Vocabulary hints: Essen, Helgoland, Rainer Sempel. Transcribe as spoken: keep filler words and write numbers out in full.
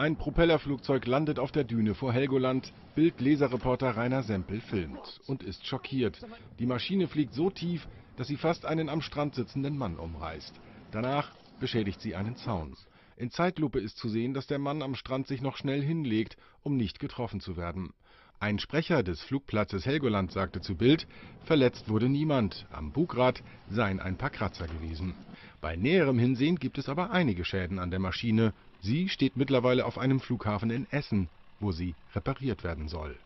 Ein Propellerflugzeug landet auf der Düne vor Helgoland. Bild-Leserreporter Rainer Sempel filmt und ist schockiert. Die Maschine fliegt so tief, dass sie fast einen am Strand sitzenden Mann umreißt. Danach beschädigt sie einen Zaun. In Zeitlupe ist zu sehen, dass der Mann am Strand sich noch schnell hinlegt, um nicht getroffen zu werden. Ein Sprecher des Flugplatzes Helgoland sagte zu Bild, verletzt wurde niemand, am Bugrad seien ein paar Kratzer gewesen. Bei näherem Hinsehen gibt es aber einige Schäden an der Maschine. Sie steht mittlerweile auf einem Flughafen in Essen, wo sie repariert werden soll.